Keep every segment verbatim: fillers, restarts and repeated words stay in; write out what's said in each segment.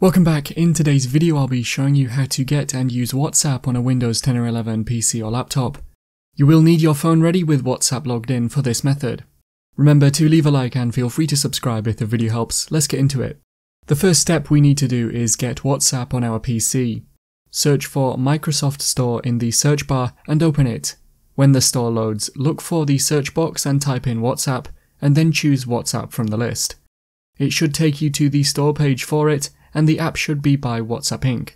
Welcome back. In today's video I'll be showing you how to get and use WhatsApp on a Windows ten or eleven P C or laptop. You will need your phone ready with WhatsApp logged in for this method. Remember to leave a like and feel free to subscribe if the video helps. Let's get into it. The first step we need to do is get WhatsApp on our P C. Search for Microsoft Store in the search bar and open it. When the store loads, look for the search box and type in WhatsApp and then choose WhatsApp from the list. It should take you to the store page for it, and the app should be by WhatsApp Incorporated.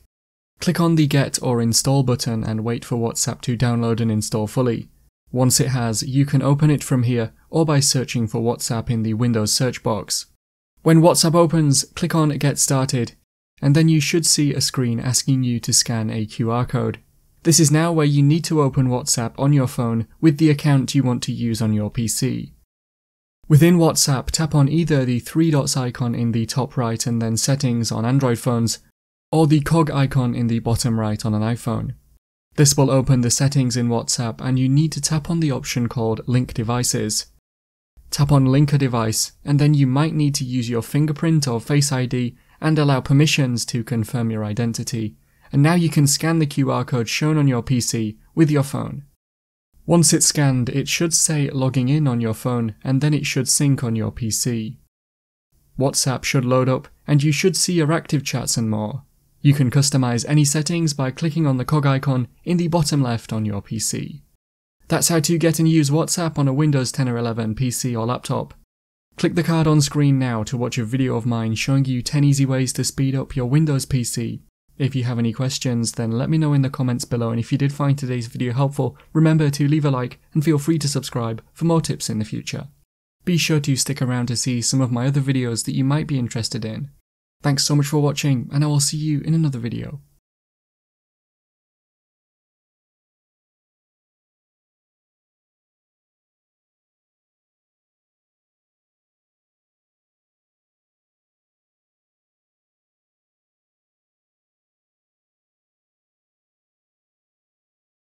Click on the Get or Install button and wait for WhatsApp to download and install fully. Once it has, you can open it from here or by searching for WhatsApp in the Windows search box. When WhatsApp opens, click on Get Started, and then you should see a screen asking you to scan a Q R code. This is now where you need to open WhatsApp on your phone with the account you want to use on your P C. Within WhatsApp, tap on either the three dots icon in the top right and then Settings on Android phones, or the cog icon in the bottom right on an iPhone. This will open the settings in WhatsApp and you need to tap on the option called Link Devices. Tap on Link a device and then you might need to use your fingerprint or Face I D and allow permissions to confirm your identity. And now you can scan the Q R code shown on your P C with your phone. Once it's scanned, it should say logging in on your phone and then it should sync on your P C. WhatsApp should load up and you should see your active chats and more. You can customize any settings by clicking on the cog icon in the bottom left on your P C. That's how to get and use WhatsApp on a Windows ten or eleven P C or laptop. Click the card on screen now to watch a video of mine showing you ten easy ways to speed up your Windows P C. If you have any questions, then let me know in the comments below, and if you did find today's video helpful, remember to leave a like and feel free to subscribe for more tips in the future. Be sure to stick around to see some of my other videos that you might be interested in. Thanks so much for watching, and I will see you in another video.